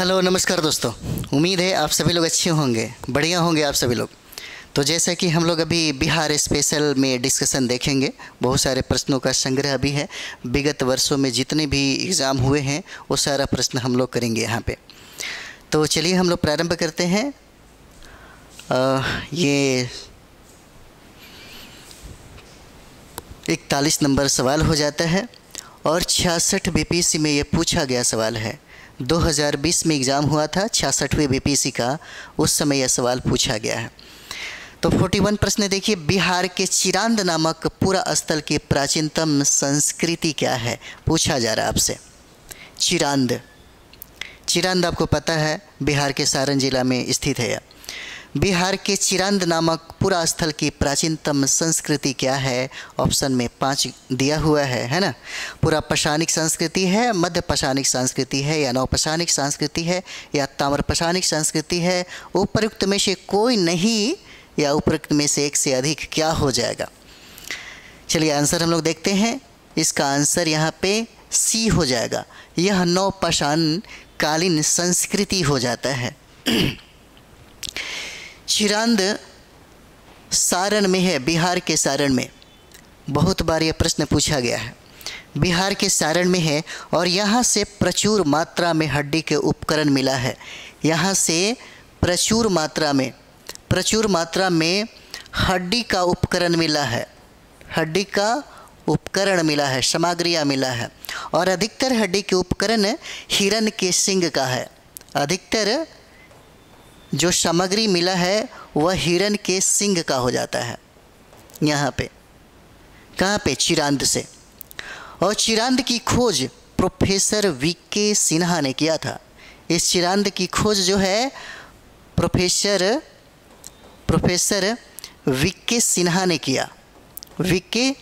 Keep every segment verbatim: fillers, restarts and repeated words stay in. Hello नमस्कार दोस्तों, उम्मीद है आप सभी लोग अच्छे होंगे, बढ़िया होंगे आप सभी लोग। तो जैसा कि हम लोग अभी बिहार स्पेशल में डिस्कशन देखेंगे, बहुत सारे प्रश्नों का संग्रह भी है, विगत वर्षों में जितने भी एग्ज़ाम हुए हैं वो सारा प्रश्न हम लोग करेंगे यहाँ पे। तो चलिए हम लोग प्रारंभ करते हैं। आ, ये इकतालीस नंबर सवाल हो जाता है और छियासठ बीपीसी में ये पूछा गया सवाल है। दो हज़ार बीस में एग्ज़ाम हुआ था छियासठवें बीपीसी का, उस समय यह सवाल पूछा गया है। तो इकतालीस प्रश्न देखिए, बिहार के चिरांद नामक पूरा स्थल की प्राचीनतम संस्कृति क्या है, पूछा जा रहा है आपसे। चिरांद चिरांद आपको पता है बिहार के सारण जिला में स्थित है। यह बिहार के चिरांद नामक पूरा स्थल की प्राचीनतम संस्कृति क्या है, ऑप्शन में पाँच दिया हुआ है, है ना। पूरा पाषाणिक संस्कृति है, मध्य पाषाणिक संस्कृति है, या नवपाषाणिक संस्कृति है, या ताम्र पाषाणिक संस्कृति है। उपरोक्त में से कोई नहीं या उपरोक्त में से एक से अधिक क्या हो जाएगा। चलिए आंसर हम लोग देखते हैं। इसका आंसर यहाँ पे सी हो जाएगा, यह नवपाषाण कालीन संस्कृति हो जाता है। चिरांद सारण में है, बिहार के सारण में। बहुत बार यह प्रश्न पूछा गया है, बिहार के सारण में है और यहाँ से प्रचुर मात्रा में हड्डी के उपकरण मिला है। यहाँ से प्रचुर मात्रा में प्रचुर मात्रा में हड्डी का उपकरण मिला है, हड्डी का उपकरण मिला है, सामग्रियाँ मिला है। और अधिकतर हड्डी के उपकरण हिरण के सिंग का है। अधिकतर जो सामग्री मिला है वह हिरण के सिंग का हो जाता है। यहाँ पे कहाँ पे चिरांद से। और चिरांद की खोज प्रोफेसर वी के सिन्हा ने किया था। इस चिरांद की खोज जो है प्रोफेसर प्रोफेसर वी के सिन्हा ने किया। वी के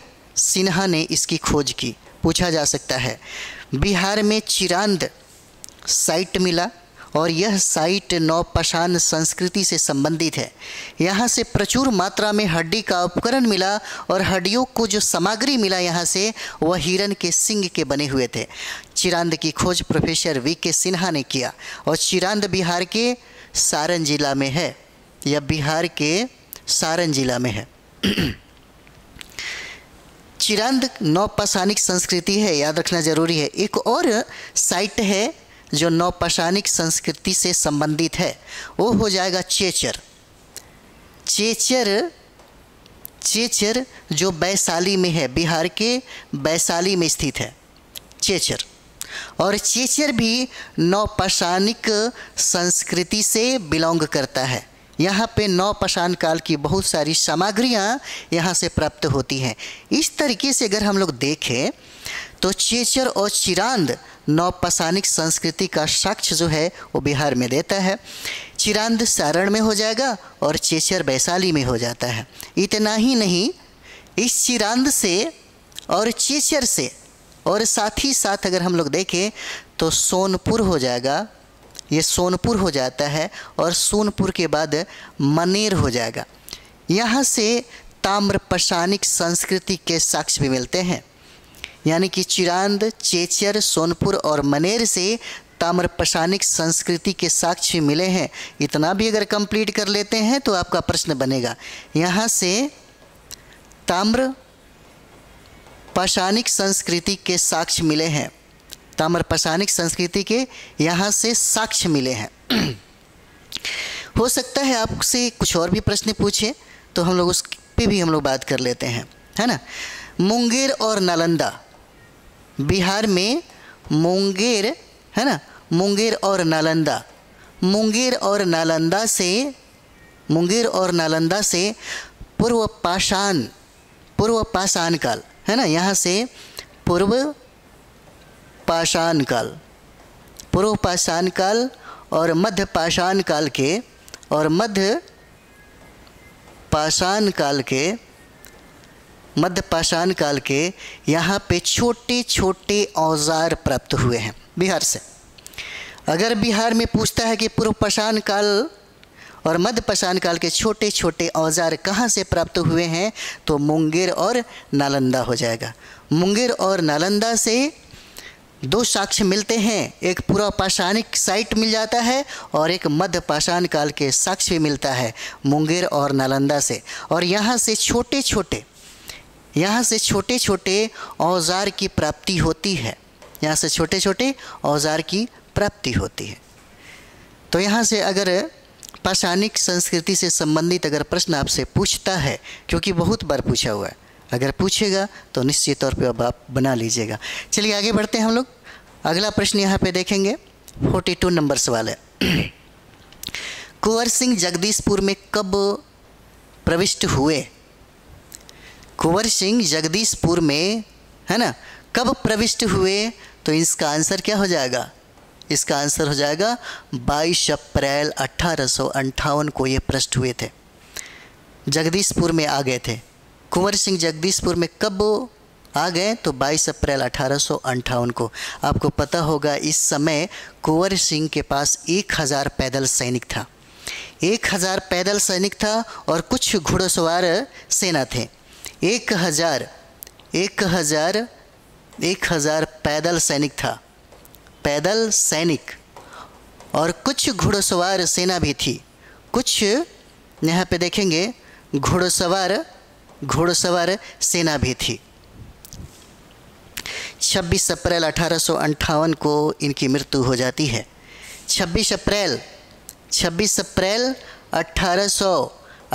सिन्हा ने इसकी खोज की। पूछा जा सकता है बिहार में चिरांद साइट मिला और यह साइट नवपाषाण संस्कृति से संबंधित है। यहाँ से प्रचुर मात्रा में हड्डी का उपकरण मिला और हड्डियों को जो सामग्री मिला यहाँ से वह हिरण के सिंग के बने हुए थे। चिरांद की खोज प्रोफेसर वी के सिन्हा ने किया और चिरांद बिहार के सारण जिला में है। यह बिहार के सारण जिला में है। चिरांद नवपाषाणिक संस्कृति है, याद रखना जरूरी है। एक और साइट है जो नवपाषाणिक संस्कृति से संबंधित है, वो हो जाएगा चेचर। चेचर चेचर जो वैशाली में है, बिहार के वैशाली में स्थित है चेचर। और चेचर भी नवपाषाणिक संस्कृति से बिलोंग करता है। यहाँ पे नवपाषाण काल की बहुत सारी सामग्रियाँ यहाँ से प्राप्त होती हैं। इस तरीके से अगर हम लोग देखें तो चेचर और चिरांद नवपाषाणिक संस्कृति का साक्ष्य जो है वो बिहार में देता है। चिरांद सारण में हो जाएगा और चेचर वैशाली में हो जाता है। इतना ही नहीं, इस चिरांद से और चेचर से और साथ ही साथ अगर हम लोग देखें तो सोनपुर हो जाएगा, ये सोनपुर हो जाता है। और सोनपुर के बाद मनेर हो जाएगा। यहाँ से ताम्रपाषाणिक संस्कृति के साक्ष्य भी मिलते हैं। यानी कि चिरांद, चेचर, सोनपुर और मनेर से ताम्रपाषाणिक संस्कृति के साक्ष्य मिले हैं। इतना भी अगर कंप्लीट कर लेते हैं तो आपका प्रश्न बनेगा। यहाँ से ताम्रपाषाणिक संस्कृति के साक्ष्य मिले हैं, ताम्रपाषाणिक संस्कृति के यहाँ से साक्ष्य मिले हैं। हो सकता है आपसे कुछ और भी प्रश्न पूछे, तो हम लोग उस पे भी हम लोग बात कर लेते हैं, है ना। मुंगेर और नालंदा, बिहार में मुंगेर है ना, मुंगेर और नालंदा मुंगेर और नालंदा से मुंगेर और नालंदा से पूर्व पाषाण पूर्व पाषाण काल है ना, यहाँ से पूर्व पाषाण काल पूर्व पाषाण काल और मध्य पाषाण काल के और मध्य पाषाण काल के मध्य पाषाण काल के यहाँ पे छोटे छोटे औजार प्राप्त हुए हैं बिहार से। अगर बिहार में पूछता है कि पूर्व पाषाण काल और मध्य पाषाण काल के छोटे छोटे औजार कहाँ से प्राप्त हुए हैं तो मुंगेर और नालंदा हो जाएगा। मुंगेर और नालंदा से दो साक्ष्य मिलते हैं, एक पूरा पाषाणिक साइट मिल जाता है और एक मध्य पाषाण काल के साक्ष्य भी मिलता है मुंगेर और नालंदा से। और यहाँ से छोटे छोटे यहाँ से छोटे छोटे औजार की प्राप्ति होती है यहाँ से छोटे छोटे औजार की प्राप्ति होती है। तो यहाँ से अगर पाषाणिक संस्कृति से संबंधित अगर प्रश्न आपसे पूछता है, क्योंकि बहुत बार पूछा हुआ है, अगर पूछेगा तो निश्चित तौर पे अब आप बना लीजिएगा। चलिए आगे बढ़ते हैं हम लोग। अगला प्रश्न यहाँ पे देखेंगे, बयालीस नंबर सवाल है। कुंवर सिंह जगदीशपुर में कब प्रविष्ट हुए? कुंवर सिंह जगदीशपुर में, है ना, कब प्रविष्ट हुए? तो इसका आंसर क्या हो जाएगा? इसका आंसर हो जाएगा बाईस अप्रैल अट्ठारह सौ अंठावन को ये प्रविष्ट हुए थे, जगदीशपुर में आ गए थे। कुंवर सिंह जगदीशपुर में कब आ गए? तो बाईस अप्रैल अठारह सौ अंठावन को। आपको पता होगा इस समय कुंवर सिंह के पास एक हज़ार पैदल सैनिक था, एक हज़ार पैदल सैनिक था और कुछ घुड़सवार सेना थे। एक हज़ार एक हज़ार एक हज़ार पैदल सैनिक था, पैदल सैनिक, और कुछ घुड़सवार सेना भी थी। कुछ यहाँ पे देखेंगे घुड़सवार घोड़सवार सेना भी थी। छब्बीस अप्रैल अठारह सौ अंठावन को इनकी मृत्यु हो जाती है। छब्बीस अप्रैल छब्बीस अप्रैल अठारह सौ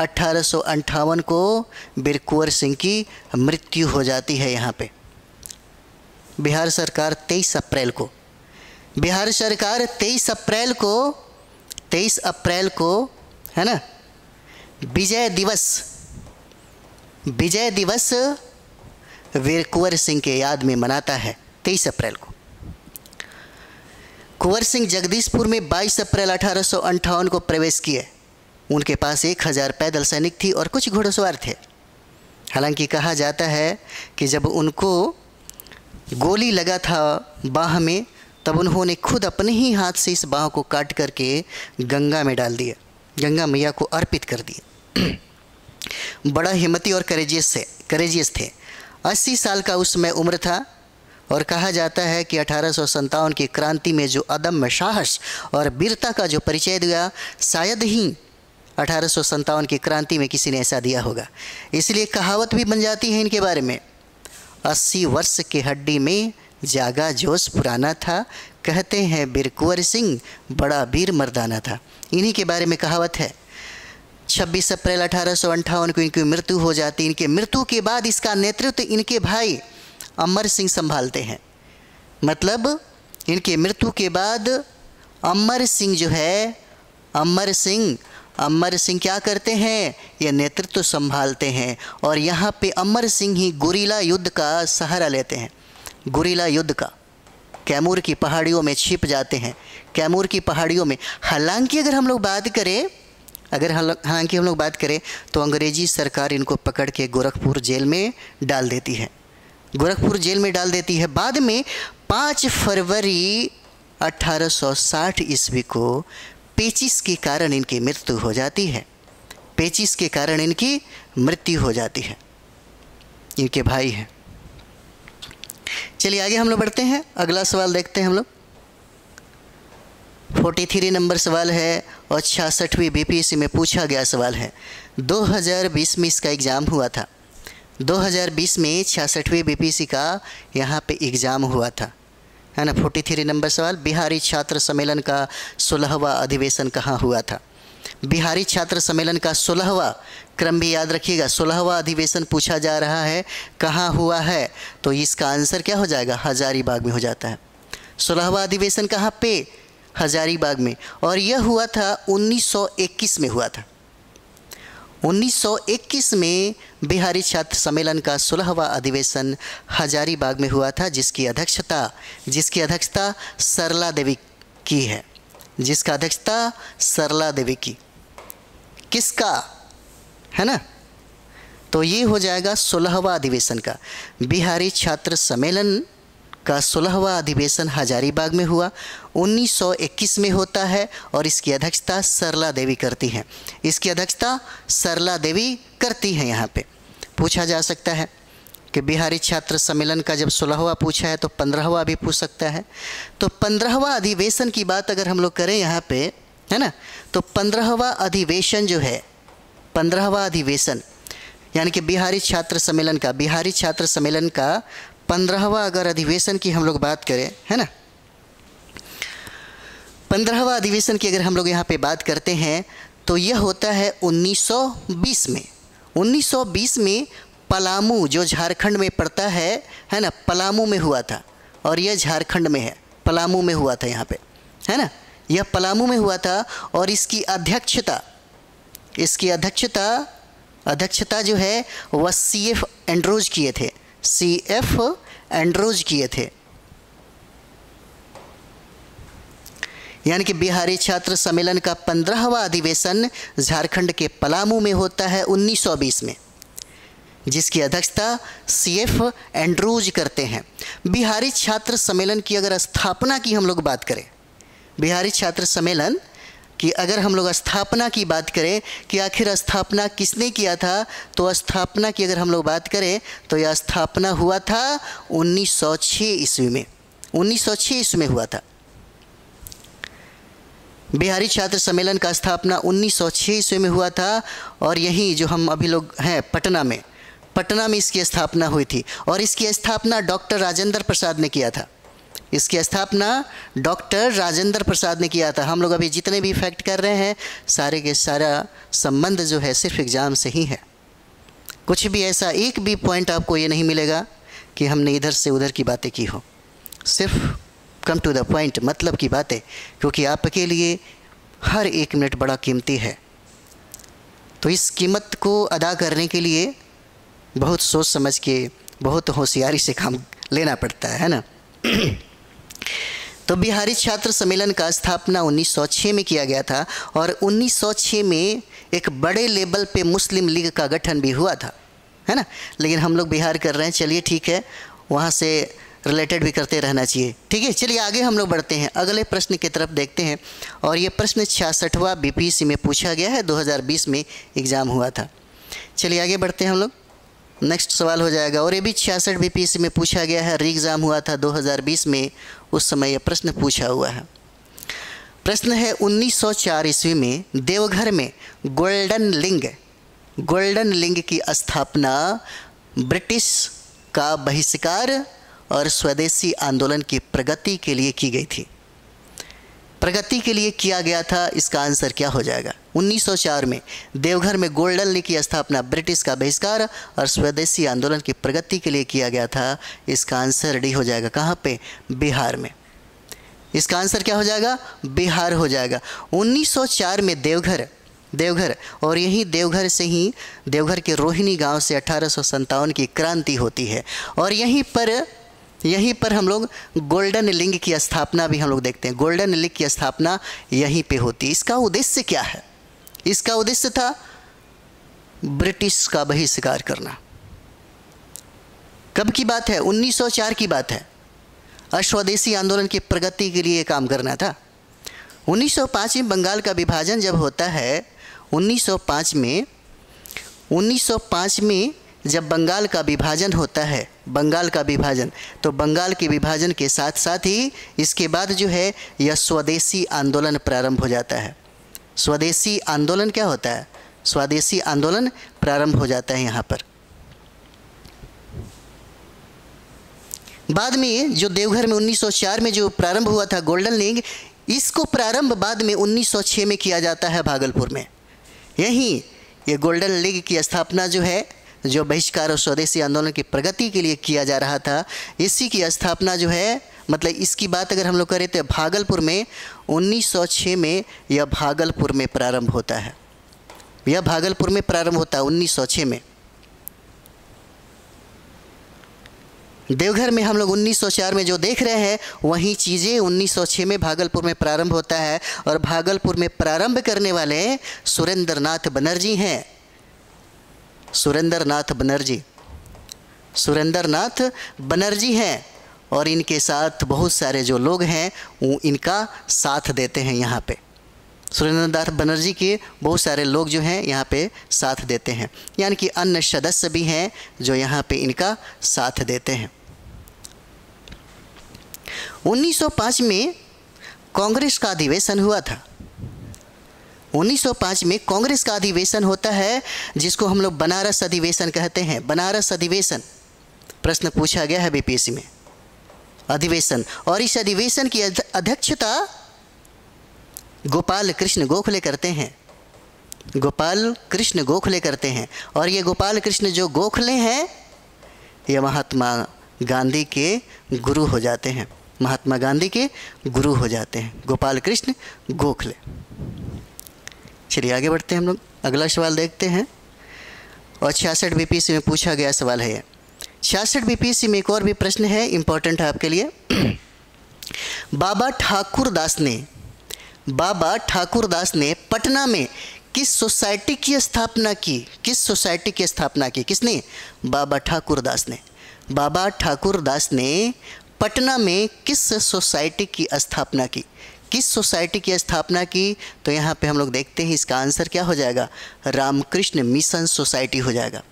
अठारह सौ अंठावन को वीर कुंवर सिंह की मृत्यु हो जाती है। यहाँ पे बिहार सरकार तेईस अप्रैल को बिहार सरकार तेईस अप्रैल को तेईस अप्रैल को है ना, विजय दिवस विजय दिवस वीर कुंवर सिंह के याद में मनाता है तेईस अप्रैल को। कुंवर सिंह जगदीशपुर में बाईस अप्रैल अठारह सौ अंठावन को प्रवेश किए। उनके पास एक हज़ार पैदल सैनिक थी और कुछ घुड़सवार थे। हालांकि कहा जाता है कि जब उनको गोली लगा था बाह में, तब उन्होंने खुद अपने ही हाथ से इस बाह को काट करके गंगा में डाल दिया, गंगा मैया को अर्पित कर दिया। बड़ा हिम्मती और करेजियस से करेजियस थे। अस्सी साल का उसमें उम्र था और कहा जाता है कि अठारह सौ संतावन की क्रांति में जो अदम्य साहस और वीरता का जो परिचय दिया, शायद ही अठारह सौ संतावन की क्रांति में किसी ने ऐसा दिया होगा। इसलिए कहावत भी बन जाती है इनके बारे में, अस्सी वर्ष की हड्डी में जागा जोश पुराना था, कहते हैं वीर कुंवर सिंह बड़ा वीर मर्दाना था। इन्हीं के बारे में कहावत है। छब्बीस अप्रैल अठारह सौ अंठावन को इनकी मृत्यु हो जाती। इनके मृत्यु के बाद इसका नेतृत्व इनके भाई अमर सिंह संभालते हैं। मतलब इनके मृत्यु के बाद अमर सिंह जो है, अमर सिंह अमर सिंह क्या करते हैं? ये नेतृत्व संभालते हैं। और यहाँ पे अमर सिंह ही गुरीला युद्ध का सहारा लेते हैं, गुरीला युद्ध का। कैमूर की पहाड़ियों में छिप जाते हैं, कैमूर की पहाड़ियों में। हालांकि अगर हम लोग बात करें अगर हालांकि हम लोग बात करें तो अंग्रेजी सरकार इनको पकड़ के गोरखपुर जेल में डाल देती है, गोरखपुर जेल में डाल देती है। बाद में पाँच फरवरी अठारह सौ साठ ईस्वी को पेचिस के कारण इनकी मृत्यु हो जाती है, पेचिस के कारण इनकी मृत्यु हो जाती है। इनके भाई हैं। चलिए आगे हम लोग बढ़ते हैं, अगला सवाल देखते हैं हम लोग। तैंतालीस नंबर सवाल है और छियासठवीं बीपीएससी में पूछा गया सवाल है। दो हज़ार बीस में इसका एग्ज़ाम हुआ था, दो हज़ार बीस में छियासठवीं बीपीएससी का यहाँ पे एग्ज़ाम हुआ था, है ना। तैंतालीस नंबर सवाल, बिहारी छात्र सम्मेलन का सोलहवां अधिवेशन कहाँ हुआ था? बिहारी छात्र सम्मेलन का सोलहवां, क्रम भी याद रखिएगा, सोलहवां अधिवेशन पूछा जा रहा है, कहाँ हुआ है? तो इसका आंसर क्या हो जाएगा? हजारीबाग में हो जाता है। सोलहवां अधिवेशन कहाँ पे? हजारीबाग में। और यह हुआ था उन्नीस सौ इक्कीस में हुआ था। उन्नीस सौ इक्कीस में बिहारी छात्र सम्मेलन का सोलहवां अधिवेशन हजारीबाग में हुआ था, जिसकी अध्यक्षता जिसकी अध्यक्षता सरला देवी की है, जिसका अध्यक्षता सरला देवी की किसका है ना। तो ये हो जाएगा सोलहवां अधिवेशन का। बिहारी छात्र सम्मेलन का सोलहवां अधिवेशन हजारीबाग में हुआ, उन्नीस सौ इक्कीस में होता है और इसकी अध्यक्षता सरला देवी करती हैं, इसकी अध्यक्षता सरला देवी करती हैं यहाँ पे पूछा जा सकता है। कि बिहारी छात्र सम्मेलन का जब सोलहवां पूछा है तो पंद्रहवां भी पूछ सकता है। तो पंद्रहवां अधिवेशन की बात अगर हम लोग करें यहाँ पे, है ना, तो पंद्रहवां अधिवेशन जो है, पंद्रहवां अधिवेशन यानी कि बिहारी छात्र सम्मेलन का, बिहारी छात्र सम्मेलन का पंद्रहवां अगर अधिवेशन की हम लोग बात करें, है ना, पंद्रहवां अधिवेशन की अगर हम लोग यहाँ पे बात करते हैं तो यह होता है उन्नीस सौ बीस में। उन्नीस सौ बीस में पलामू जो झारखंड में पड़ता है, है ना, पलामू में हुआ था और यह झारखंड में है, पलामू में हुआ था यहाँ पे, है ना, यह पलामू में हुआ था। और इसकी अध्यक्षता, इसकी अध्यक्षता अध्यक्षता जो है वह सी एफ एंड्रोज किए थे, सी एफ एंड्रोज किए थे। यानी कि बिहारी छात्र सम्मेलन का पंद्रहवां अधिवेशन झारखंड के पलामू में होता है उन्नीस सौ बीस में, जिसकी अध्यक्षता सी एफ एंड्रूज करते हैं। बिहारी छात्र सम्मेलन की अगर स्थापना की हम लोग बात करें, बिहारी छात्र सम्मेलन कि अगर हम लोग स्थापना की बात करें कि आखिर स्थापना किसने किया था, तो स्थापना की अगर हम लोग बात करें तो यह स्थापना हुआ था उन्नीस सौ छह ईस्वी में। उन्नीस सौ छह ईस्वी में हुआ था बिहारी छात्र सम्मेलन का स्थापना, उन्नीस सौ छह ईस्वी में हुआ था। और यही जो हम अभी लोग हैं पटना में, पटना में इसकी स्थापना हुई थी। और इसकी स्थापना डॉक्टर राजेंद्र प्रसाद ने किया था, इसकी स्थापना डॉक्टर राजेंद्र प्रसाद ने किया था। हम लोग अभी जितने भी फैक्ट कर रहे हैं सारे के सारा संबंध जो है सिर्फ एग्ज़ाम से ही है। कुछ भी ऐसा एक भी पॉइंट आपको ये नहीं मिलेगा कि हमने इधर से उधर की बातें की हो, सिर्फ कम टू द पॉइंट, मतलब की बातें, क्योंकि आपके लिए हर एक मिनट बड़ा कीमती है। तो इस कीमत को अदा करने के लिए बहुत सोच समझ के, बहुत होशियारी से काम लेना पड़ता है, है ना। तो बिहारी छात्र सम्मेलन का स्थापना उन्नीस सौ छह में किया गया था। और उन्नीस सौ छह में एक बड़े लेवल पे मुस्लिम लीग का गठन भी हुआ था, है ना, लेकिन हम लोग बिहार कर रहे हैं, चलिए ठीक है, वहाँ से रिलेटेड भी करते रहना चाहिए, ठीक है। चलिए आगे हम लोग बढ़ते हैं, अगले प्रश्न की तरफ देखते हैं। और ये प्रश्न छियासठवां बीपीएससी में पूछा गया है, दो हज़ार बीस में एग्ज़ाम हुआ था। चलिए आगे बढ़ते हैं हम लोग, नेक्स्ट सवाल हो जाएगा। और ये भी छियासठ बीपीएससी में पूछा गया है, री एग्ज़ाम हुआ था दो हज़ार बीस में, उस समय यह प्रश्न पूछा हुआ है। प्रश्न है उन्नीस सौ चार ईस्वी में देवघर में गोल्डन लीग, गोल्डन लीग की स्थापना ब्रिटिश का बहिष्कार और स्वदेशी आंदोलन की प्रगति के लिए की गई थी, प्रगति के लिए किया गया था। इसका आंसर क्या हो जाएगा? उन्नीस सौ चार में देवघर में गोल्डन लीग की स्थापना ब्रिटिश का बहिष्कार और स्वदेशी आंदोलन की प्रगति के लिए किया गया था। इसका आंसर डी हो जाएगा, कहाँ पे? बिहार में। इसका आंसर क्या हो जाएगा? बिहार हो जाएगा। उन्नीस सौ चार में देवघर, देवघर और यही देवघर से ही, देवघर के रोहिणी गाँव से अठारह सौ सत्तावन की क्रांति होती है। और यहीं पर यहीं पर हम लोग गोल्डन लीग की स्थापना भी हम लोग देखते हैं, गोल्डन लीग की स्थापना यहीं पे होती है। इसका उद्देश्य क्या है? इसका उद्देश्य था ब्रिटिश का बहिष्कार करना। कब की बात है? उन्नीस सौ चार की बात है। स्वदेशी आंदोलन की प्रगति के लिए काम करना था। उन्नीस सौ पाँच में बंगाल का विभाजन जब होता है, उन्नीस सौ पाँच में उन्नीस सौ पाँच में जब बंगाल का विभाजन होता है, बंगाल का विभाजन, तो बंगाल के विभाजन के साथ साथ ही इसके बाद जो है यह स्वदेशी आंदोलन प्रारंभ हो जाता है। स्वदेशी आंदोलन क्या होता है? स्वदेशी आंदोलन प्रारंभ हो जाता है। यहाँ पर बाद में जो देवघर में उन्नीस सौ चार में जो प्रारंभ हुआ था गोल्डन लीग, इसको प्रारंभ बाद में उन्नीस सौ छह में किया जाता है भागलपुर में। यहीं ये गोल्डन लीग की स्थापना जो है, जो बहिष्कार और स्वदेशी आंदोलन की प्रगति के लिए किया जा रहा था, इसी की स्थापना जो है, मतलब इसकी बात अगर हम लोग करें तो भागलपुर में उन्नीस सौ छह में यह भागलपुर में प्रारंभ होता है, यह भागलपुर में प्रारंभ होता है उन्नीस सौ छह में। देवघर में हम लोग उन्नीस सौ चार में जो देख रहे हैं वही चीज़ें उन्नीस सौ छह में भागलपुर में प्रारंभ होता है। और भागलपुर में प्रारंभ करने वाले सुरेंद्र नाथ बनर्जी हैं, सुरेंद्र नाथ बनर्जी, सुरेंद्र नाथ बनर्जी हैं। और इनके साथ बहुत सारे जो लोग हैं वो इनका साथ देते हैं यहाँ पे। सुरेंद्रनाथ बनर्जी के बहुत सारे लोग जो हैं यहाँ पे साथ देते हैं, यानी कि अन्य सदस्य भी हैं जो यहाँ पे इनका साथ देते हैं। उन्नीस सौ पाँच में कांग्रेस का अधिवेशन हुआ था। उन्नीस सौ पाँच में कांग्रेस का अधिवेशन होता है जिसको हम लोग बनारस अधिवेशन कहते हैं। बनारस अधिवेशन प्रश्न पूछा गया है बीपीएससी में अधिवेशन, और इस अधिवेशन की अध्यक्षता गोपाल कृष्ण गोखले करते हैं। गोपाल कृष्ण गोखले करते हैं और ये गोपाल कृष्ण जो गोखले हैं ये महात्मा गांधी के गुरु हो जाते हैं, महात्मा गांधी के गुरु हो जाते हैं गोपाल कृष्ण गोखले। चलिए आगे बढ़ते हैं हम लोग, अगला सवाल देखते हैं। और छियासठ बीपीएससी में पूछा गया सवाल है ये। छियासठ बीपीएससी में एक और भी प्रश्न है, इम्पोर्टेंट है आपके लिए। बाबा ठाकुर दास ने बाबा ठाकुर दास ने पटना में किस सोसाइटी की स्थापना की? किस सोसाइटी की स्थापना की किसने? बाबा ठाकुर दास ने। बाबा ठाकुर दास ने पटना में किस सोसाइटी की स्थापना की? किस सोसाइटी की स्थापना की? तो यहाँ पे हम लोग देखते हैं इसका आंसर क्या हो जाएगा, रामकृष्ण मिशन सोसाइटी हो जाएगा।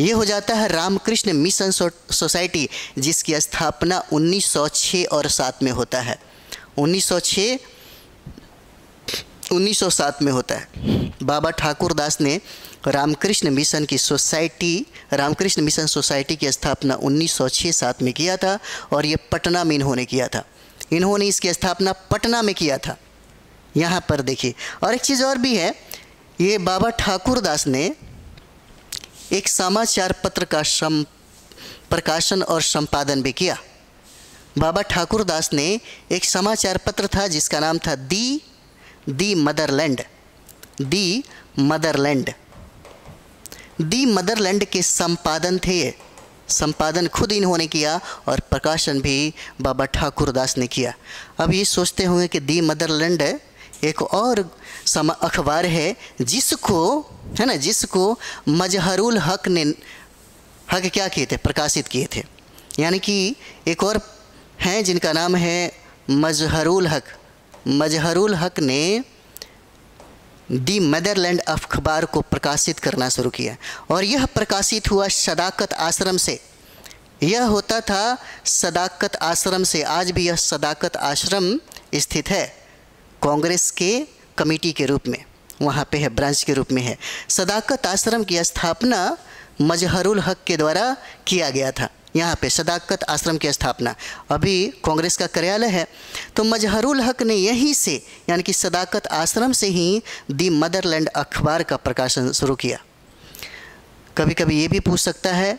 ये हो जाता है रामकृष्ण मिशन सोसाइटी, जिसकी स्थापना उन्नीस सौ छह और सात में होता है। उन्नीस सौ छह उन्नीस सौ सात में होता है। बाबा ठाकुर दास ने रामकृष्ण मिशन की सोसाइटी रामकृष्ण मिशन सोसाइटी की स्थापना उन्नीस सौ छह सात में किया था, और ये पटना में इन्होंने किया था। इन्होंने इसकी स्थापना पटना में किया था। यहाँ पर देखिए, और एक चीज़ और भी है, ये बाबा ठाकुर दास ने एक समाचार पत्र का सम प्रकाशन और संपादन भी किया। बाबा ठाकुर दास ने एक समाचार पत्र था जिसका नाम था the the Motherland the Motherland the Motherland के संपादन थे ये। संपादन खुद इन्होंने किया और प्रकाशन भी बाबा ठाकुर दास ने किया। अब ये सोचते होंगे कि दी मदरलैंड एक और सम अखबार है जिसको है ना जिसको मजहरुल हक ने हक क्या किए थे, प्रकाशित किए थे। यानी कि एक और हैं जिनका नाम है मजहरुल हक। मजहरुल हक ने दी मदरलैंड अखबार को प्रकाशित करना शुरू किया, और यह प्रकाशित हुआ सदाकत आश्रम से। यह होता था सदाकत आश्रम से। आज भी यह सदाकत आश्रम स्थित है कांग्रेस के कमेटी के रूप में, वहाँ पे है, ब्रांच के रूप में है। सदाकत आश्रम की स्थापना मजहरुल हक के द्वारा किया गया था। यहाँ पे सदाकत आश्रम की स्थापना अभी कांग्रेस का कार्यालय है। तो मजहरुल हक ने यहीं से, यानी कि सदाकत आश्रम से ही दी मदरलैंड अखबार का प्रकाशन शुरू किया। कभी कभी ये भी पूछ सकता है,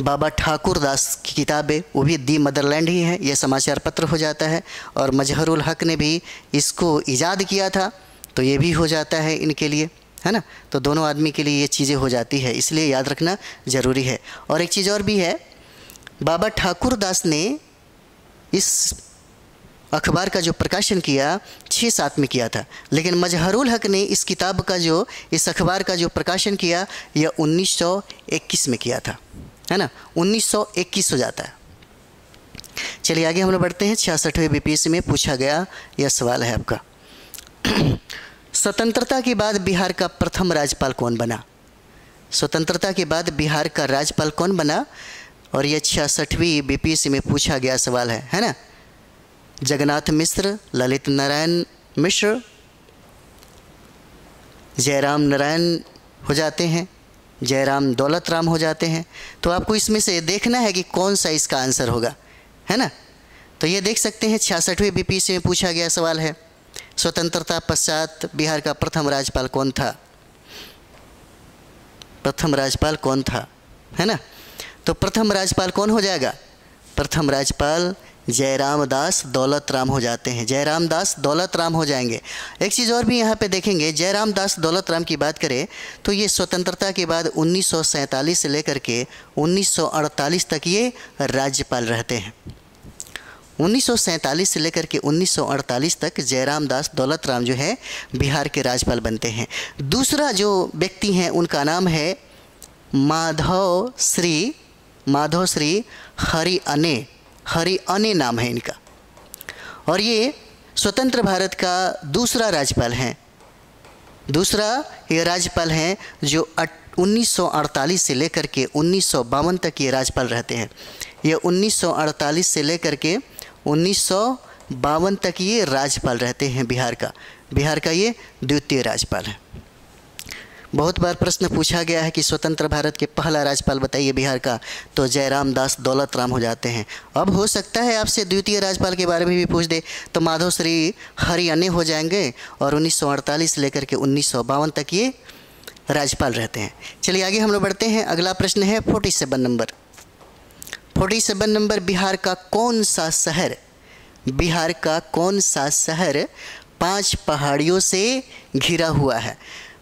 बाबा ठाकुर दास की किताबें वो भी दी मदरलैंड ही है, यह समाचार पत्र हो जाता है, और मजहरुल हक ने भी इसको ईजाद किया था, तो ये भी हो जाता है इनके लिए, है ना। तो दोनों आदमी के लिए ये चीज़ें हो जाती है, इसलिए याद रखना ज़रूरी है। और एक चीज़ और भी है, बाबा ठाकुर दास ने इस अखबार का जो प्रकाशन किया छः सात में किया था, लेकिन मजहरुल हक ने इस किताब का जो इस अखबार का जो प्रकाशन किया यह उन्नीस सौ इक्कीस में किया था, है ना। उन्नीस सौ इक्कीस हो जाता है। चलिए आगे हम लोग बढ़ते हैं। छियासठवें बीपीएससी में पूछा गया यह सवाल है आपका, स्वतंत्रता के बाद बिहार का प्रथम राज्यपाल कौन बना? स्वतंत्रता के बाद बिहार का राज्यपाल कौन बना? और यह छियासठवीं बीपीएससी में पूछा गया सवाल है, है ना। जगन्नाथ मिश्र, ललित नारायण मिश्र, जयराम नारायण हो जाते हैं, जयराम दौलतराम हो जाते हैं। तो आपको इसमें से देखना है कि कौन सा इसका आंसर होगा, है ना। तो ये देख सकते हैं, छियासठवीं बीपीएससी में पूछा गया सवाल है, स्वतंत्रता पश्चात बिहार का प्रथम राज्यपाल कौन था? प्रथम राज्यपाल कौन था, है ना। तो प्रथम राज्यपाल कौन हो जाएगा? प्रथम राज्यपाल जयराम दास दौलतराम हो जाते हैं। जयराम दास दौलतराम हो जाएंगे। एक चीज़ और भी यहाँ पे देखेंगे, जयराम दास दौलतराम की बात करें तो ये स्वतंत्रता के बाद उन्नीस सौ सैंतालीस से लेकर के उन्नीस सौ अड़तालीस तक ये राज्यपाल रहते हैं। उन्नीस सौ सैंतालीस से लेकर के उन्नीस सौ अड़तालीस तक जयराम दास दौलतराम जो है बिहार के राज्यपाल बनते हैं। दूसरा जो व्यक्ति हैं उनका नाम है माधव श्री माधव श्री हरिअने हरिअने नाम है इनका, और ये स्वतंत्र भारत का दूसरा राज्यपाल हैं। दूसरा ये राज्यपाल हैं जो उन्नीस सौ अड़तालीस से लेकर के उन्नीस सौ बावन तक ये राज्यपाल रहते हैं। ये उन्नीस सौ अड़तालीस से लेकर के उन्नीस सौ बावन तक ये राज्यपाल रहते हैं बिहार का। बिहार का ये द्वितीय राज्यपाल है। बहुत बार प्रश्न पूछा गया है कि स्वतंत्र भारत के पहला राज्यपाल बताइए बिहार का, तो जयराम दास दौलतराम हो जाते हैं। अब हो सकता है आपसे द्वितीय राज्यपाल के बारे में भी पूछ दे तो माधव श्री हरियाणे हो जाएंगे, और उन्नीस सौ अड़तालीस से लेकर के उन्नीस सौ बावन तक ये राज्यपाल रहते हैं। चलिए आगे हम लोग बढ़ते हैं। अगला प्रश्न है forty seven number forty seven number Bihar का कौन सा शहर बिहार का कौन सा शहर पाँच पहाड़ियों से घिरा हुआ है?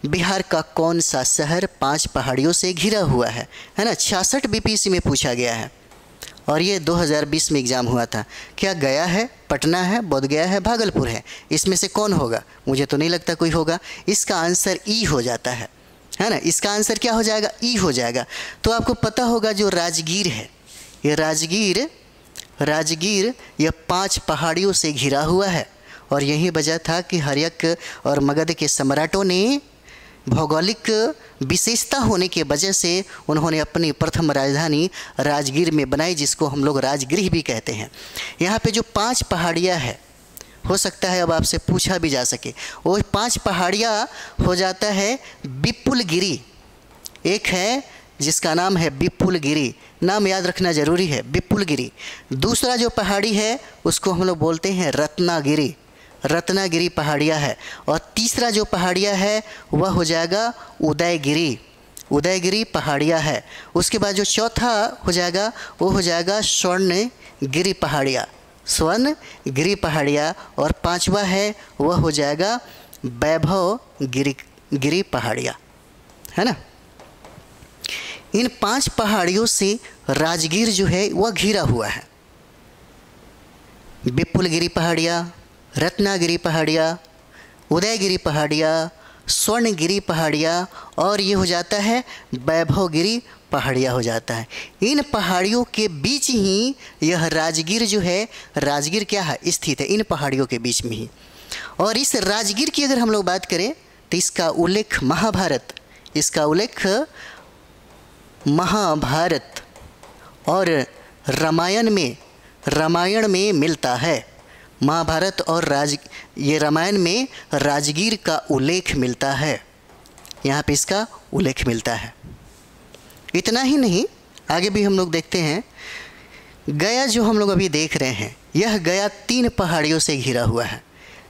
बिहार का कौन सा शहर पांच पहाड़ियों से घिरा हुआ है, है ना? छियासठ बीपीएससी में पूछा गया है, और ये दो हज़ार बीस में एग्ज़ाम हुआ था। क्या गया है, पटना है, बोधगया है, भागलपुर है? इसमें से कौन होगा? मुझे तो नहीं लगता कोई होगा। इसका आंसर ई हो जाता है, है ना? इसका आंसर क्या हो जाएगा? ई हो जाएगा। तो आपको पता होगा जो राजगीर है, ये राजगीर राजगीर यह पाँच पहाड़ियों से घिरा हुआ है, और यही वजह था कि हर्यक और मगध के सम्राटों ने भौगोलिक विशेषता होने के वजह से उन्होंने अपनी प्रथम राजधानी राजगीर में बनाई, जिसको हम लोग राजगृह भी कहते हैं। यहाँ पे जो पांच पहाड़ियाँ है, हो सकता है अब आपसे पूछा भी जा सके, वो पांच पहाड़ियाँ हो जाता है विपुलगिरि। एक है जिसका नाम है विपुलगिरि, नाम याद रखना जरूरी है, विपुलगिरि। दूसरा जो पहाड़ी है उसको हम लोग बोलते हैं रत्नागिरी, रत्नागिरी पहाड़ियाँ है। और तीसरा जो पहाड़ियाँ है वह हो जाएगा उदयगिरी, उदयगिरी पहाड़ियाँ है। उसके बाद जो चौथा हो जाएगा वो हो जाएगा स्वर्णगिरी पहाड़ियाँ, स्वर्णगिरी पहाड़ियाँ। और पांचवा है वह हो जाएगा वैभवगिरी गिरी पहाड़ियाँ, है ना? इन पांच पहाड़ियों से राजगीर जो है वह घिरा हुआ है। विपुलगिरी पहाड़ियाँ, रत्नागिरी पहाड़ियाँ, उदयगिरी पहाड़ियाँ, स्वर्णगिरी पहाड़ियाँ, और ये हो जाता है वैभवगिरी पहाड़ियाँ हो जाता है। इन पहाड़ियों के बीच ही यह राजगीर जो है, राजगीर क्या है, स्थित है, इन पहाड़ियों के बीच में ही। और इस राजगीर की अगर हम लोग बात करें तो इसका उल्लेख महाभारत इसका उल्लेख महाभारत और रामायण में रामायण में मिलता है। महाभारत और राज ये रामायण में राजगीर का उल्लेख मिलता है, यहाँ पे इसका उल्लेख मिलता है। इतना ही नहीं, आगे भी हम लोग देखते हैं। गया जो हम लोग अभी देख रहे हैं, यह गया तीन पहाड़ियों से घिरा हुआ है।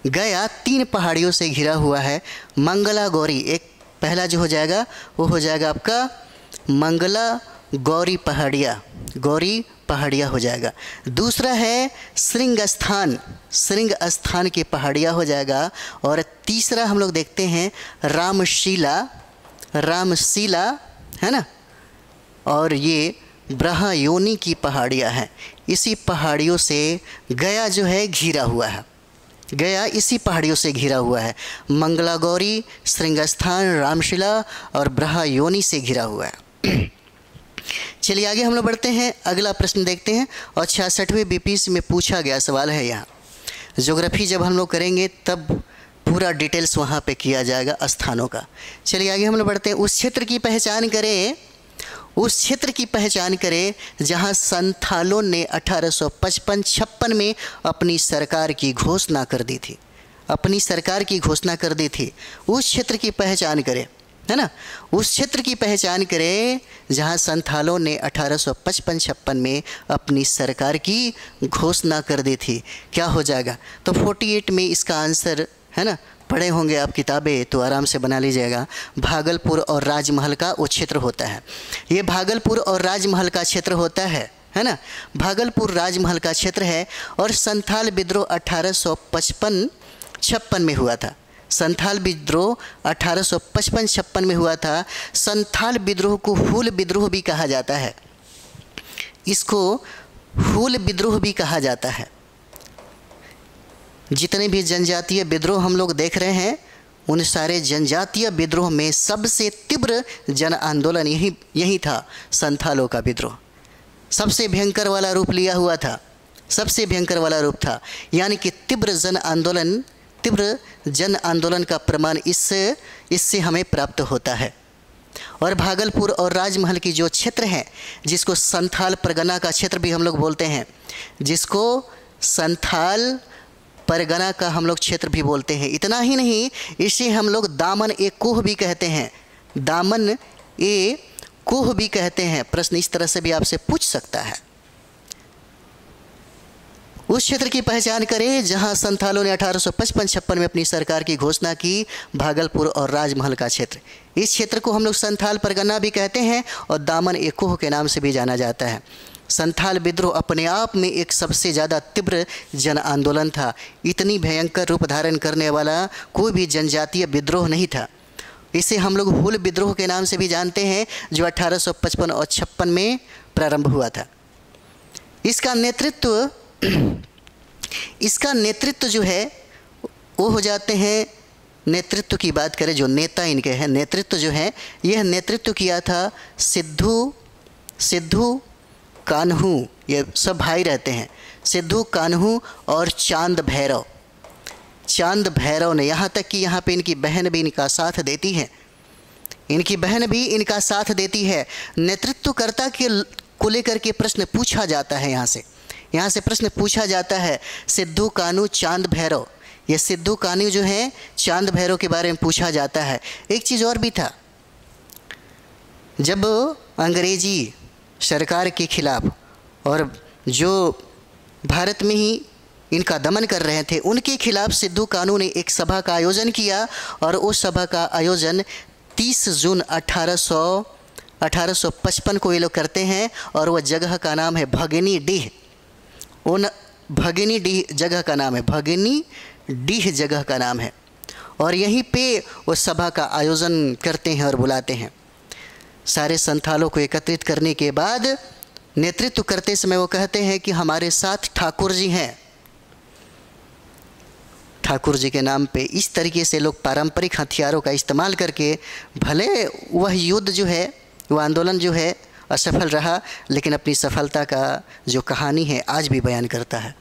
गया तीन पहाड़ियों से घिरा हुआ है। मंगला गौरी, एक पहला जो हो जाएगा वो हो जाएगा आपका मंगला गौरी पहाड़िया गौरी पहाड़िया हो जाएगा। दूसरा है श्रृंगस्थान, श्रृंगस्थान की पहाड़िया हो जाएगा। और तीसरा हम लोग देखते हैं रामशिला, रामशिला है ना? और ये ब्रह्मयोनी की पहाड़िया है। इसी पहाड़ियों से गया जो है घिरा हुआ है। गया इसी पहाड़ियों से घिरा हुआ है। मंगला गौरी, श्रृंगस्थान, रामशिला और ब्रह्मयोनी से घिरा हुआ है। चलिए आगे हम लोग बढ़ते हैं। अगला प्रश्न देखते हैं, और छियासठवें बीपीएससी में पूछा गया सवाल है। यहाँ ज्योग्राफी जब हम लोग करेंगे तब पूरा डिटेल्स वहाँ पे किया जाएगा स्थानों का। चलिए आगे हम लोग बढ़ते हैं। उस क्षेत्र की पहचान करें उस क्षेत्र की पहचान करें जहाँ संथालों ने अठारह सौ पचपन छप्पन में अपनी सरकार की घोषणा कर दी थी अपनी सरकार की घोषणा कर दी थी उस क्षेत्र की पहचान करें, है ना? उस क्षेत्र की पहचान करें जहां संथालों ने अठारह सौ पचपन छप्पन में अपनी सरकार की घोषणा कर दी थी। क्या हो जाएगा? तो अड़तालीस में इसका आंसर, है ना, पढ़े होंगे आप किताबें तो आराम से बना लीजिएगा। भागलपुर और राजमहल का वो क्षेत्र होता है। ये भागलपुर और राजमहल का क्षेत्र होता है है ना भागलपुर राजमहल का क्षेत्र है। और संथाल विद्रोह अठारह सौ पचपन छप्पन में हुआ था। संथाल विद्रोह अठारह सौ पचपन छप्पन में हुआ था। संथाल विद्रोह को हुल विद्रोह भी कहा जाता है। इसको हुल विद्रोह भी कहा जाता है। जितने भी जनजातीय विद्रोह हम लोग देख रहे हैं, उन सारे जनजातीय विद्रोह में सबसे तीव्र जन आंदोलन यही यही था। संथालों का विद्रोह सबसे भयंकर वाला रूप लिया हुआ था। सबसे भयंकर वाला रूप था। यानी कि तीव्र जन आंदोलन तीव्र जन आंदोलन का प्रमाण इससे इससे हमें प्राप्त होता है। और भागलपुर और राजमहल की जो क्षेत्र हैं, जिसको संथाल परगना का क्षेत्र भी हम लोग बोलते हैं, जिसको संथाल परगना का हम लोग क्षेत्र भी बोलते हैं। इतना ही नहीं, इसे हम लोग दामन ए कोह भी कहते हैं, दामन ए कोह भी कहते हैं। प्रश्न इस तरह से भी आपसे पूछ सकता है। उस क्षेत्र की पहचान करें जहां संथालों ने अठारह सौ पचपन छप्पन में अपनी सरकार की घोषणा की। भागलपुर और राजमहल का क्षेत्र, इस क्षेत्र को हम लोग संथाल परगना भी कहते हैं और दामन ए कोह के नाम से भी जाना जाता है। संथाल विद्रोह अपने आप में एक सबसे ज़्यादा तीव्र जन आंदोलन था। इतनी भयंकर रूप धारण करने वाला कोई भी जनजातीय विद्रोह नहीं था। इसे हम लोग हुल विद्रोह के नाम से भी जानते हैं, जो अठारह सौ पचपन और छप्पन में प्रारंभ हुआ था। इसका नेतृत्व इसका नेतृत्व जो है वो हो जाते हैं, नेतृत्व की बात करें जो नेता इनके हैं, नेतृत्व जो है यह नेतृत्व किया था सिद्धू सिद्धू कान्हू, ये सब भाई रहते हैं, सिद्धू कान्हू और चांद भैरव। चांद भैरव ने, यहाँ तक कि यहाँ पे इनकी बहन भी इनका साथ देती है, इनकी बहन भी इनका साथ देती है। नेतृत्वकर्ता के को लेकर के प्रश्न पूछा जाता है, यहाँ से यहाँ से प्रश्न पूछा जाता है। सिद्धू कान्हू चांद भैरव, ये सिद्धू कान्हू जो है चांद भैरव के बारे में पूछा जाता है। एक चीज़ और भी था, जब अंग्रेजी सरकार के खिलाफ और जो भारत में ही इनका दमन कर रहे थे, उनके खिलाफ सिद्धू कान्हू ने एक सभा का आयोजन किया। और उस सभा का आयोजन तीस जून अठारह सौ अठारह सौ पचपन को ये लोग करते हैं। और वह जगह का नाम है भगिनी डीह, उन भगिनी डीह जगह का नाम है भगिनी डीह जगह का नाम है। और यहीं पे वो सभा का आयोजन करते हैं और बुलाते हैं। सारे संथालों को एकत्रित करने के बाद नेतृत्व करते समय वो कहते हैं कि हमारे साथ ठाकुर जी हैं। ठाकुर जी के नाम पे इस तरीके से लोग पारंपरिक हथियारों का इस्तेमाल करके, भले वह युद्ध जो है, वह आंदोलन जो है असफल रहा, लेकिन अपनी सफलता का जो कहानी है आज भी बयान करता है।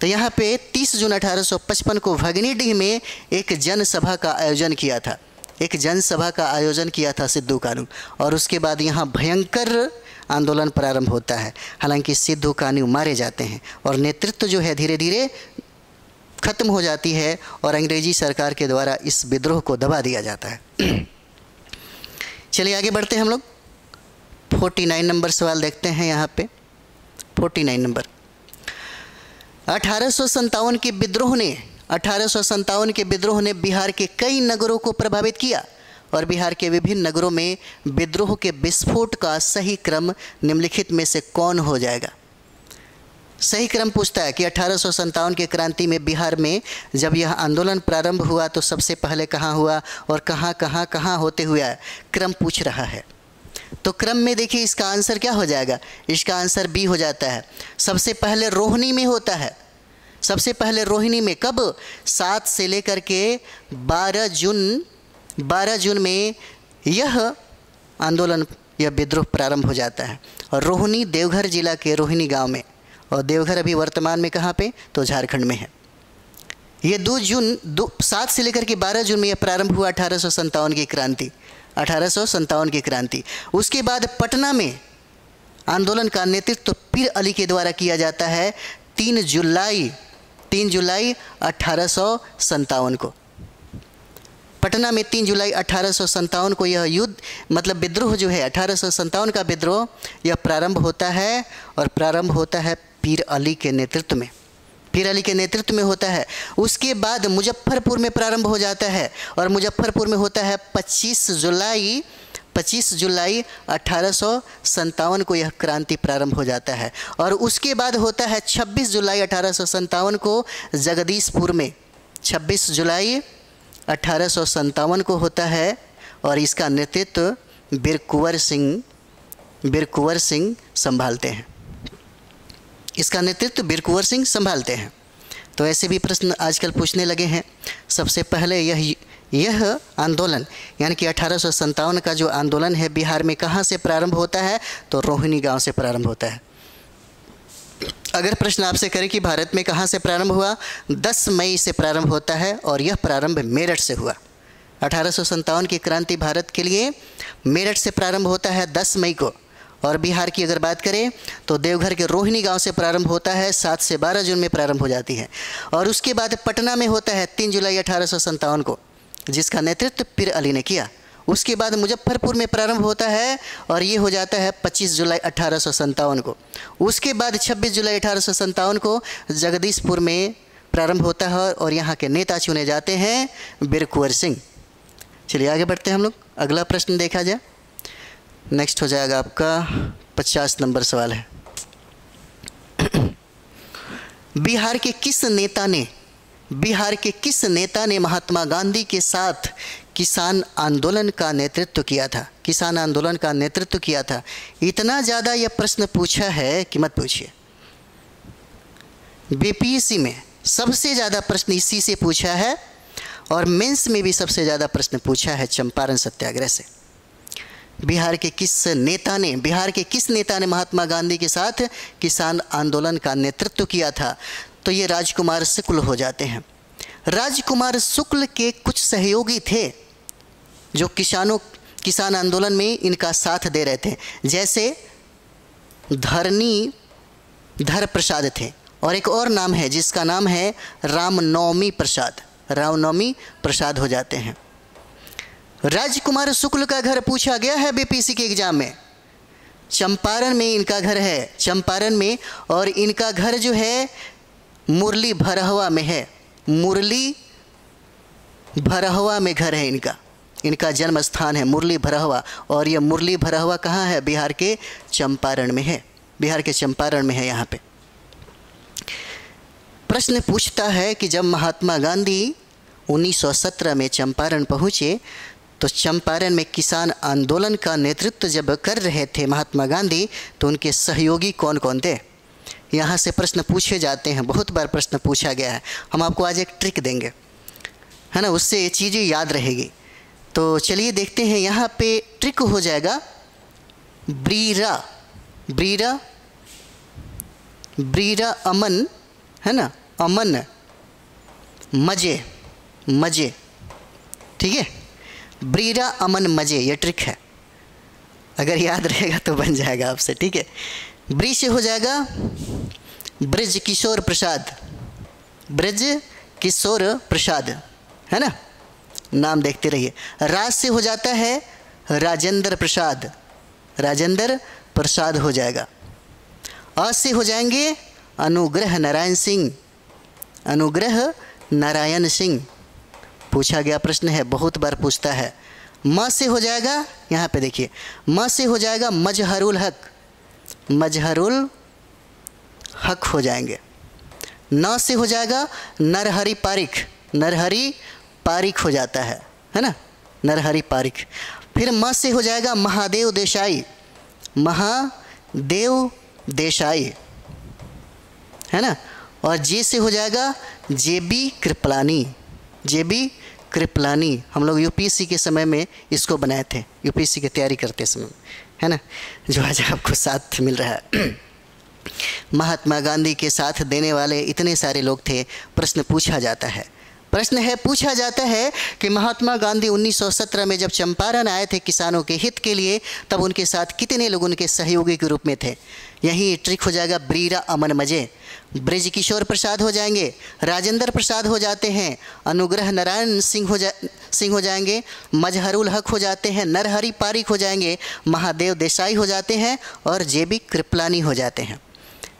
तो यहाँ पे तीस जून अठारह सौ पचपन को भगिनीडीह में एक जनसभा का आयोजन किया था, एक जनसभा का आयोजन किया था सिद्धू कान्हू। और उसके बाद यहाँ भयंकर आंदोलन प्रारंभ होता है। हालांकि सिद्धू कान्हू मारे जाते हैं और नेतृत्व जो है धीरे धीरे खत्म हो जाती है और अंग्रेजी सरकार के द्वारा इस विद्रोह को दबा दिया जाता है। चलिए आगे बढ़ते हैं हम लोग। उनचास नंबर सवाल देखते हैं यहाँ पे। उनचास नंबर, अठारह सौ सत्तावन के विद्रोह ने अठारह सौ सत्तावन के विद्रोह ने बिहार के कई नगरों को प्रभावित किया। और बिहार के विभिन्न नगरों में विद्रोह के विस्फोट का सही क्रम निम्नलिखित में से कौन हो जाएगा? सही क्रम पूछता है कि अठारह सौ सत्तावन के क्रांति में बिहार में जब यह आंदोलन प्रारंभ हुआ तो सबसे पहले कहाँ हुआ और कहाँ कहाँ कहाँ होते हुए आया, क्रम पूछ रहा है। तो क्रम में देखिए इसका आंसर क्या हो जाएगा, इसका आंसर बी हो जाता है। सबसे पहले रोहिणी में होता है, सबसे पहले रोहिणी में। कब? सात से लेकर के बारह जून बारह जून में यह आंदोलन, यह विद्रोह प्रारंभ हो जाता है। और रोहिणी देवघर जिला के रोहिणी गांव में, और देवघर अभी वर्तमान में कहाँ पे, तो झारखंड में है। ये दो जून दो सात से लेकर के बारह जून में यह प्रारंभ हुआ अठारह सौ सत्तावन की क्रांति अठारह सौ सत्तावन की क्रांति। उसके बाद पटना में आंदोलन का नेतृत्व तो पीर अली के द्वारा किया जाता है तीन जुलाई तीन जुलाई अठारह सौ सत्तावन को। पटना में तीन जुलाई अठारह सौ सत्तावन को यह युद्ध, मतलब विद्रोह जो है, अठारह सौ सत्तावन का विद्रोह यह प्रारंभ होता है। और प्रारंभ होता है पीर अली के नेतृत्व में, पीर अली के नेतृत्व में होता है। उसके बाद मुजफ्फरपुर में प्रारंभ हो जाता है। और मुजफ्फरपुर में होता है पच्चीस जुलाई पच्चीस जुलाई अठारह सौ सत्तावन को यह क्रांति प्रारंभ हो जाता है। और उसके बाद होता है छब्बीस जुलाई अठारह सौ सत्तावन को जगदीशपुर में, छब्बीस जुलाई अठारह सौ सत्तावन को होता है। और इसका नेतृत्व बीर कुंवर सिंह बीर कुंवर सिंह संभालते हैं। इसका नेतृत्व बीर कुंवर सिंह संभालते हैं। तो ऐसे भी प्रश्न आजकल पूछने लगे हैं। सबसे पहले यह यह आंदोलन, यानी कि अठारह सौ सत्तावन का जो आंदोलन है बिहार में, कहाँ से प्रारंभ होता है, तो रोहिणी गांव से प्रारंभ होता है। अगर प्रश्न आपसे करें कि भारत में कहाँ से प्रारंभ हुआ, दस मई से प्रारंभ होता है और यह प्रारंभ मेरठ से हुआ। अठारह सौ सत्तावन की क्रांति भारत के लिए मेरठ से प्रारंभ होता है दस मई को। और बिहार की अगर बात करें तो देवघर के रोहिणी गांव से प्रारंभ होता है, सात से बारह जून में प्रारंभ हो जाती है। और उसके बाद पटना में होता है तीन जुलाई अठारह सौ सत्तावन को, जिसका नेतृत्व पीर अली ने किया। उसके बाद मुजफ्फरपुर में प्रारंभ होता है और ये हो जाता है पच्चीस जुलाई अठारह सौ सत्तावन को। उसके बाद छब्बीस जुलाई अठारह सौ सत्तावन को जगदीशपुर में प्रारंभ होता है और यहाँ के नेता चुने जाते हैं वीर कुंवर सिंह। चलिए आगे बढ़ते हैं हम लोग, अगला प्रश्न देखा जाए। नेक्स्ट हो जाएगा आपका पचास नंबर सवाल है, बिहार के किस नेता ने बिहार के किस नेता ने महात्मा गांधी के साथ किसान आंदोलन का नेतृत्व किया था किसान आंदोलन का नेतृत्व किया था। इतना ज़्यादा यह प्रश्न पूछा है कि मत पूछिए। बीपीएससी में सबसे ज़्यादा प्रश्न इसी से पूछा है और मेंस में भी सबसे ज़्यादा प्रश्न पूछा है चंपारण सत्याग्रह से। बिहार के किस नेता ने बिहार के किस नेता ने महात्मा गांधी के साथ किसान आंदोलन का नेतृत्व किया था, तो ये राजकुमार शुक्ल हो जाते हैं। राजकुमार शुक्ल के कुछ सहयोगी थे जो किसानों किसान आंदोलन में इनका साथ दे रहे थे, जैसे धरनी धर प्रसाद थे और एक और नाम है जिसका नाम है रामनवमी प्रसाद। रामनवमी प्रसाद हो जाते हैं। राजकुमार शुक्ल का घर पूछा गया है बीपीएससी के एग्जाम में। चंपारण में इनका घर है, चंपारण में, और इनका घर जो है मुरली भरहवा में है। मुरली भरहवा में घर है इनका, इनका जन्म स्थान है मुरली भरहवा। और यह मुरली भरहवा कहाँ है? बिहार के चंपारण में है, बिहार के चंपारण में है। यहाँ पे प्रश्न पूछता है कि जब महात्मा गांधी उन्नीस सौ सत्रह में चंपारण पहुँचे तो चंपारण में किसान आंदोलन का नेतृत्व जब कर रहे थे महात्मा गांधी, तो उनके सहयोगी कौन कौन थे? यहाँ से प्रश्न पूछे जाते हैं, बहुत बार प्रश्न पूछा गया है। हम आपको आज एक ट्रिक देंगे, है ना, उससे ये चीज़ें याद रहेगी। तो चलिए देखते हैं, यहाँ पे ट्रिक हो जाएगा ब्रीरा ब्रीरा ब्रीरा अमन, है ना, अमन मजे मजे ठीक है, ब्रीरा अमन मजे, ये ट्रिक है। अगर याद रहेगा तो बन जाएगा आपसे, ठीक है। ब्रिज से हो जाएगा ब्रज किशोर प्रसाद, ब्रज किशोर प्रसाद, है ना, नाम देखते रहिए। राज से हो जाता है राजेंद्र प्रसाद, राजेंद्र प्रसाद हो जाएगा। अ से हो जाएंगे अनुग्रह नारायण सिंह, अनुग्रह नारायण सिंह, पूछा गया प्रश्न है, बहुत बार पूछता है। म से हो जाएगा, यहाँ पे देखिए, म से हो जाएगा मजहरुल हक, मजहरुल हक हो जाएंगे। न से हो जाएगा नरहरि पारिख, नरहरि पारिख हो जाता है, है ना, नरहरि पारिख। फिर म से हो जाएगा महादेव देसाई, महादेव देसाई, है ना। और जे से हो जाएगा जेबी कृपलानी, जेबी कृपलानी, हम लोग यूपीएससी के समय में इसको बनाए थे, यूपीएससी की तैयारी करते समय, है ना, जो आज आपको साथ मिल रहा है। महात्मा गांधी के साथ देने वाले इतने सारे लोग थे। प्रश्न पूछा जाता है, प्रश्न है पूछा जाता है कि महात्मा गांधी उन्नीस सौ सत्रह में जब चंपारण आए थे किसानों के हित के लिए, तब उनके साथ कितने लोग उनके सहयोगी के रूप में थे। यही ट्रिक हो जाएगा ब्रीरा अमन मजे, ब्रज किशोर प्रसाद हो जाएंगे, राजेंद्र प्रसाद हो जाते हैं, अनुग्रह नारायण सिंह हो जा सिंह हो जाएंगे, मजहरुल हक हो जाते हैं, नरहरि पारिख हो जाएंगे, महादेव देसाई हो जाते हैं और जेबी कृपलानी हो जाते हैं।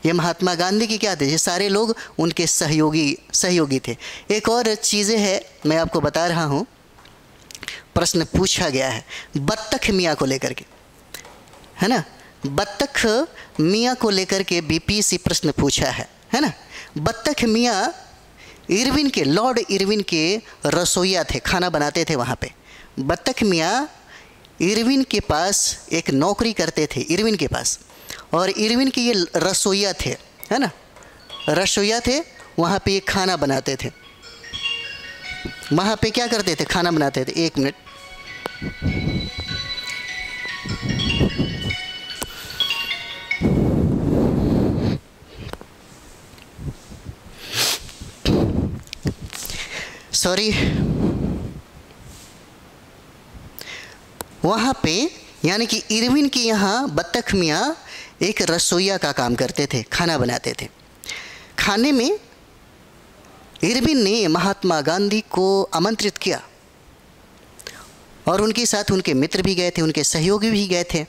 ये महात्मा गांधी की क्या थे, ये सारे लोग उनके सहयोगी सहयोगी थे। एक और चीज़ें है मैं आपको बता रहा हूँ, प्रश्न पूछा गया है बत्तख मियाँ को लेकर के, है ना, बत्तख मियाँ को लेकर के बीपीएससी प्रश्न पूछा है, है ना। बत्तख मियाँ इरविन के, लॉर्ड इरविन के रसोइया थे, खाना बनाते थे वहाँ पे। बत्तख मियाँ इरविन के पास एक नौकरी करते थे, इरविन के पास, और इरविन के ये रसोइया थे, है ना, रसोइया थे। वहाँ पे ये खाना बनाते थे, वहाँ पे क्या करते थे, खाना बनाते थे। एक मिनट, सॉरी वहाँ पे यानी कि इरविन के यहाँ बत्तख मियाँ एक रसोईया का काम करते थे, खाना बनाते थे। खाने में इरविन ने महात्मा गांधी को आमंत्रित किया और उनके साथ उनके मित्र भी गए थे, उनके सहयोगी भी गए थे।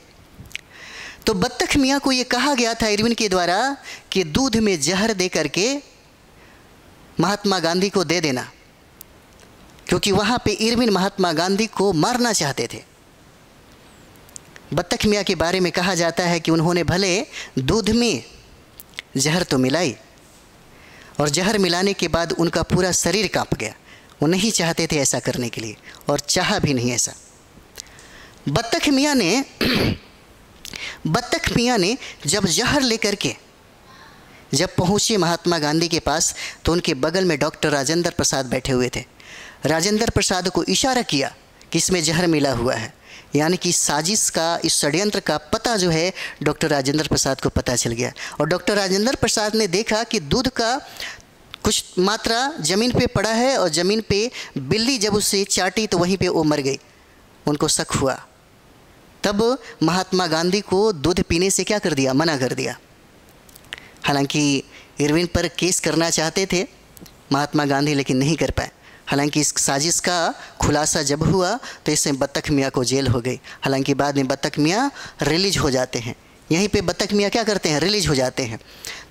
तो बत्तख मियाँ को ये कहा गया था इरविन के द्वारा कि दूध में जहर दे करके महात्मा गांधी को दे देना, क्योंकि वहाँ पे इरविन महात्मा गांधी को मारना चाहते थे। बत्तख मियाँ के बारे में कहा जाता है कि उन्होंने भले दूध में जहर तो मिलाई और जहर मिलाने के बाद उनका पूरा शरीर कांप गया। वो नहीं चाहते थे ऐसा करने के लिए और चाहा भी नहीं ऐसा। बत्तख मियाँ ने बत्तख मियाँ ने जब जहर लेकर के जब पहुँचे महात्मा गांधी के पास तो उनके बगल में डॉक्टर राजेंद्र प्रसाद बैठे हुए थे। राजेंद्र प्रसाद को इशारा किया कि इसमें जहर मिला हुआ है, यानी कि साजिश का, इस षड्यंत्र का पता जो है डॉक्टर राजेंद्र प्रसाद को पता चल गया। और डॉक्टर राजेंद्र प्रसाद ने देखा कि दूध का कुछ मात्रा ज़मीन पे पड़ा है और ज़मीन पे बिल्ली जब उसे चाटी तो वहीं पे वो मर गई। उनको शक हुआ, तब महात्मा गांधी को दूध पीने से क्या कर दिया, मना कर दिया। हालांकि इरविन पर केस करना चाहते थे महात्मा गांधी, लेकिन नहीं कर पाए। हालांकि इस साजिश का खुलासा जब हुआ तो इसमें बत्तख मियाँ को जेल हो गई। हालांकि बाद में बत्तख मियाँ रिलीज हो जाते हैं, यहीं पे बत्तख मियाँ क्या करते हैं, रिलीज हो जाते हैं।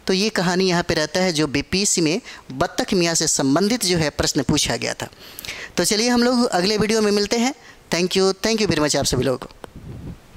तो ये कहानी यहाँ पे रहता है जो बीपीएससी में बत्तख मियाँ से संबंधित जो है प्रश्न पूछा गया था। तो चलिए हम लोग अगले वीडियो में मिलते हैं। Thank you, thank you very much आप सभी लोगों को।